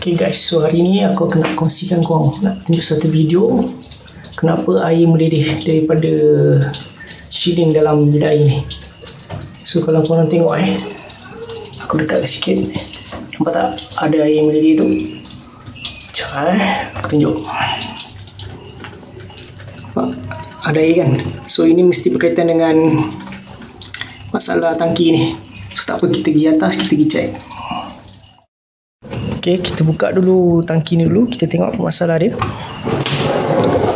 Oke guys, so hari ni aku nak kongsikan korang, nak tunjuk satu video kenapa air mendidih daripada shilling dalam bidak air ni. So kalau korang tengok aku dekatkan sikit, nampak tak ada air mendidih tu? Sekejap aku tunjuk. Nampak? Ada air kan? So ini mesti berkaitan dengan masalah tangki ni. So tak apa, kita pergi atas, kita pergi check. Okey, kita buka dulu tangki ni dulu, kita tengok apa masalah dia.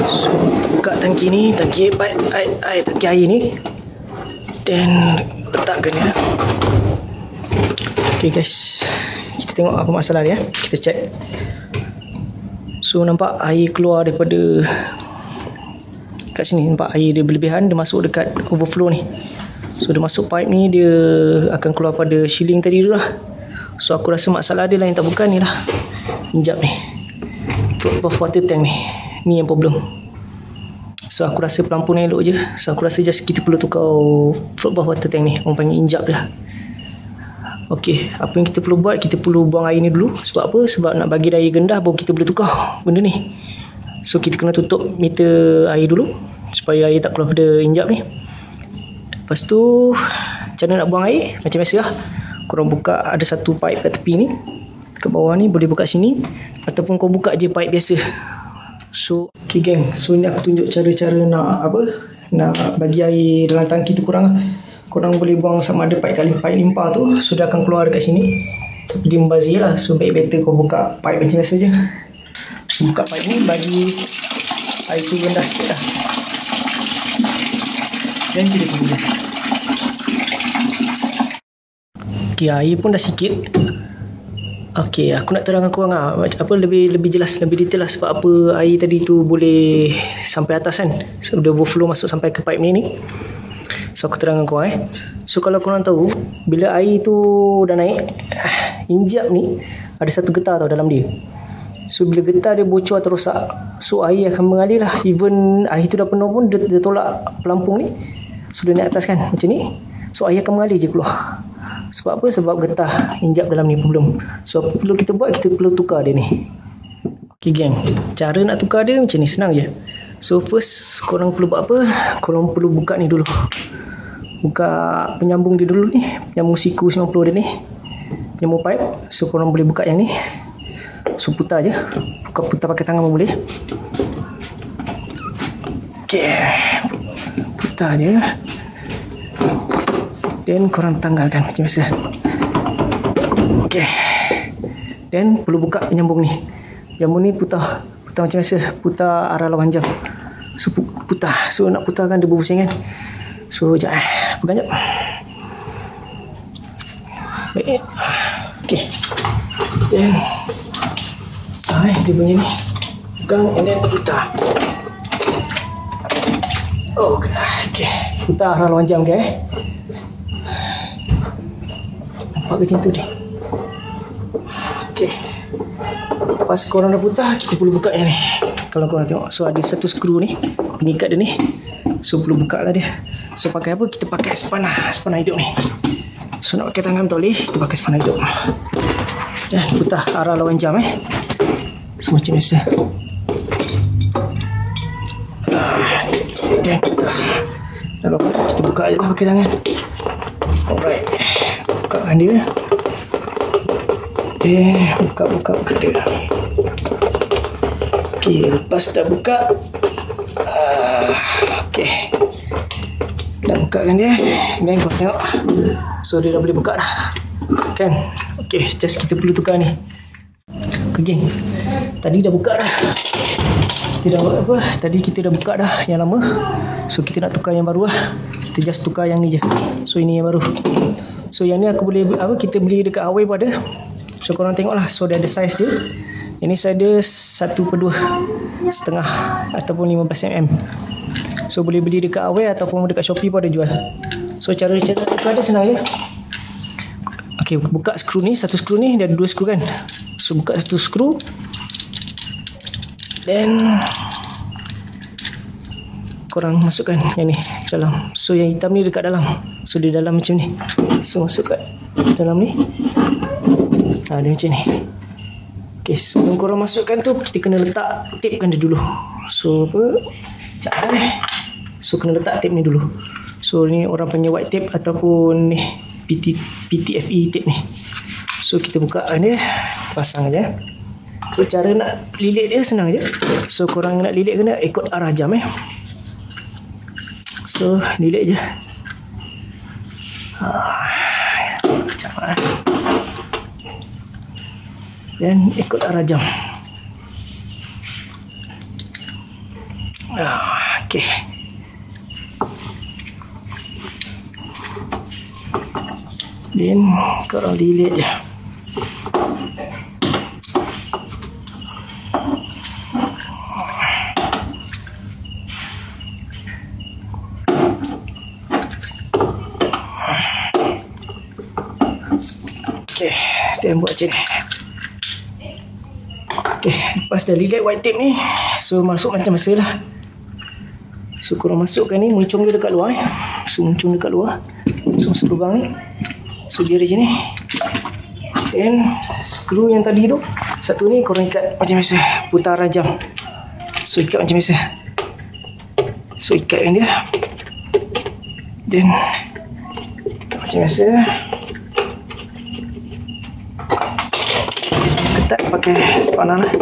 So, buka tangki ni, tangki air ni. Dan letakkan dia. Okey guys, kita tengok apa masalah dia, kita check. So, nampak air keluar daripada kat sini, nampak air dia berlebihan, dia masuk dekat overflow ni. So, dia masuk pipe ni, dia akan keluar pada shilling tadi dulu lah. So aku rasa masalah dia lain tak bukan ni lah, hijab ni buff water tank ni, ni yang problem. So aku rasa pelampung ni elok je. So aku rasa just kita perlu tukar buff water tank ni, orang panggil hijab dia. Ok, apa yang kita perlu buat, kita perlu buang air ni dulu. Sebab apa? Sebab nak bagi air gendah baru kita boleh tukar benda ni. So kita kena tutup meter air dulu supaya air tak keluar pada hijab ni. Lepas tu macam mana nak buang air? Macam biasa lah, korang buka, ada satu pipe kat tepi ni, kat bawah ni, boleh buka sini ataupun korang buka je pipe biasa. So ok gang, so ni aku tunjuk cara-cara nak apa, nak bagi air dalam tangki tu korang. Korang boleh buang sama ada pipe limpah tu, so dia akan keluar dekat sini tapi dia membazir lah. So better korang buka pipe macam biasa je. So buka pipe ni, bagi air tu rendah sikit lah, dan kita tunggu. Okey, air pun dah sikit. Okey, aku nak terangkan korang lah apa, lebih jelas, lebih detail lah sebab apa air tadi tu boleh sampai atas kan. So dia overflow masuk sampai ke pipe ni. So aku terangkan korang So kalau korang tahu, bila air tu dah naik, hijab ni ada satu getah tau dalam dia. So bila getah dia bocor atau rosak, so air akan mengalir lah. Even air tu dah penuh pun, dia tolak pelampung ni. So dia naik atas kan, macam ni. So air akan mengalir je keluar. Sebab apa? Sebab getah hijab dalam ni problem. So apa perlu kita buat? Kita perlu tukar dia ni. Ok gang, cara nak tukar dia macam ni, senang je. So first korang perlu buat apa? Korang perlu buka ni dulu, buka penyambung dia dulu ni, penyambung siku 90 dia ni, penyambung pipe. So korang boleh buka yang ni. So putar je, putar pakai tangan pun boleh. Ok, putar je, dan korang tanggalkan macam biasa. Ok, dan perlu buka penyambung ni. Penyambung ni putar macam biasa, putar arah lawan jam. So putar, so nak putarkan dia berbusing kan. So sekejap pegang jap. Baik. Ok, dan dia punya ni pegang, and then putar. Ok, putar arah lawan jam ke. Nampak macam tu ni. Ok, lepas korang dah putar, kita perlu buka yang ni. Kalau korang tengok, so ada satu skru ni, pengikat dia ni. So perlu buka lah dia. So pakai apa? Kita pakai spanner hidup ni. So nak pakai tangan tak boleh, kita pakai spanner hidup. Dan putar arah lawan jam so macam biasa. Dan putar. Dah apa, kita buka je lah pakai tangan. Alright, bukakan dia. Buka dia. Ok, lepas dah buka, ok, dah bukakan dia. Dan korang tengok, so dia dah boleh buka dah kan. Ok, just kita perlu tukar ni. Ok geng, tadi dah buka dah. Kita dah buat apa? Tadi kita dah buka dah yang lama. So kita nak tukar yang baru lah. Kita just tukar yang ni je. So ini yang baru. So yang ni aku boleh apa, kita beli dekat R-Way pun ada. So korang tengok lah. So dia ada saiz dia. Yang ni saiz dia 1/2 ataupun 15 mm. So boleh beli dekat R-Way ataupun dekat Shopee pun ada jual. So cara tukar dia senang je. Ok, buka skru ni, satu skru ni, dia ada dua skru kan. So buka satu skru, then korang masukkan yang ni ke dalam. So yang hitam ni dekat dalam. So di dalam macam ni. So masuk kat dalam ni. Dia macam ni. Okay, sebelum korang masukkan tu kita kena letak tape kan dia dulu. So apa? So kena letak tape ni dulu. So ni orang punya white tape ataupun ni PTFE tape ni. So kita buka ni, pasang aja. So cara nak lilit dia senang aje. So korang nak lilit kena ikut arah jam So lilit aje. Macam mana? Dan ikut arah jam. Okey. Dan korang lilit je. Okey, dan buat macam ni. Okay, lepas dah lilit white tape ni, so masuk macam biasa lah. So korang masukkan ni, muncung dia dekat luar So muncung dekat luar, so masuk lubang ni. So dia ada macam ni. And screw yang tadi tu, satu ni korang ikat macam biasa, putaran jam. So ikat macam biasa. So ikatkan dia. Then ikat macam biasa, tak pakai spanner lah.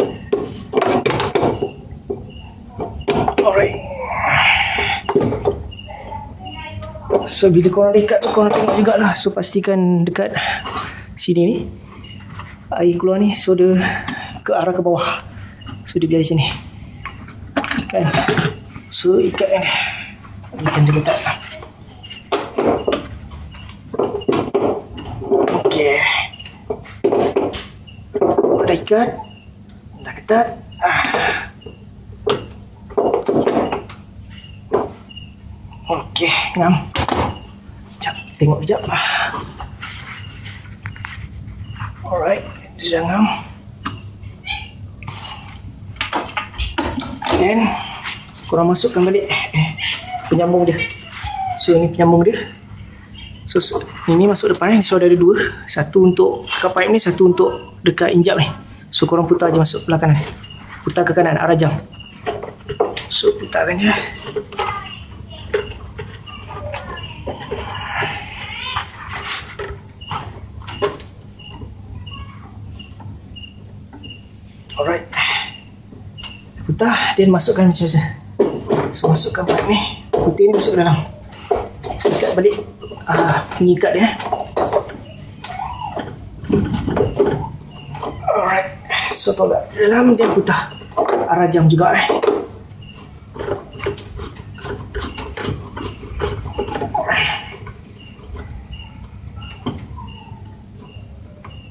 Alright. So bila korang ikat tu korang tengok jugalah. So pastikan dekat sini ni air keluar ni, so dia ke arah ke bawah. So dia biar sini kan. So ikat kan dia, macam dia letak. Okay, dah ikat, dah ketat. Okey, ngam. Jap, tengok kejap. Alright, dia dah ngam. Then korang masukkan balik penyambung dia. So ini penyambung dia. So ini masuk depan ni. So ada dua, satu untuk dekat pipe ni, satu untuk dekat injap ni. So korang putar je masuk belah kanan, putar ke kanan arah jam. So putarkan je. Alright, putar dan masukkan macam biasa. So masukkan pipe ni, putih ni masuk ke dalam. Ikat balik pengikat dia. Alright, so tolak dalam dia, putar arah jam juga.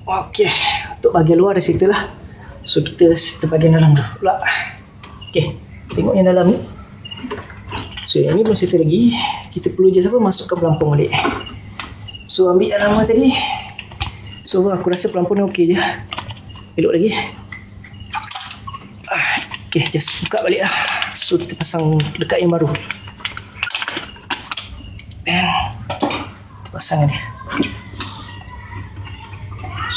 Okey, untuk bahagian luar dah settle lah. So kita settle bahagian dalam dulu pula. Okey, tengok yang dalam ni. So yang ni belum settle lagi. Kita perlu je masukkan pelampung balik. So ambil alamat tadi. So aku rasa pelampung ni okey je. Elok lagi. Okey, just buka balik lah. So kita pasang dekat yang baru. Dan kita pasang dia.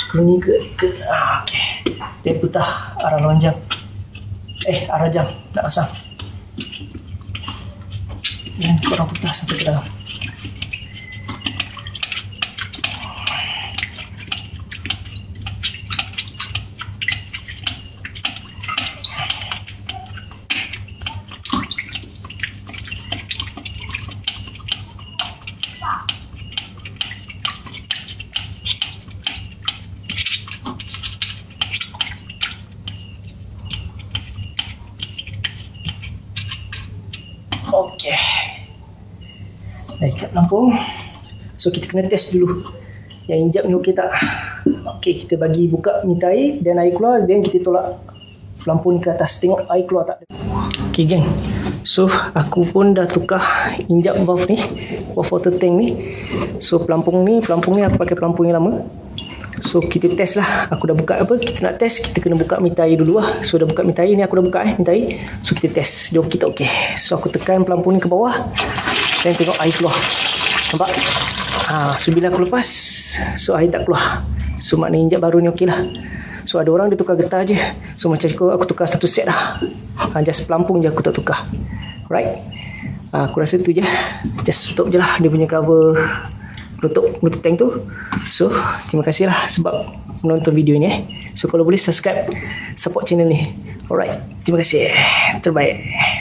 Skru ni ke okey. Dia putar arah lawan jam. Arah jam nak pasang. Dan korang putar satu ke dalam. Okey, dah ikat pelampung. So kita kena test dulu yang injap ni okey tak. Okey, kita bagi buka minta air, dan air keluar, dan kita tolak pelampung ke atas, tengok air keluar tak. Okey geng, so aku pun dah tukar injap valve ni, valve water tank ni. So pelampung ni aku pakai pelampung yang lama. So kita test lah. Aku dah buka kita nak test, kita kena buka meter air dulu lah. So dah buka meter air ni, aku dah buka meter air. So kita test dia okey tak okey. So aku tekan pelampung ni ke bawah dan tengok air keluar. Nampak? So bila aku lepas, so air tak keluar. So maknanya injap baru ni okey lah. So ada orang dia tukar getah je. So macam aku tukar satu set dah. Just pelampung je aku tak tukar. Right? Aku rasa tu je. Just tutup je lah dia punya cover penutup tank tu. So terima kasih lah sebab menonton video ni. So kalau boleh subscribe, support channel ni. Alright, terima kasih. Terbaik.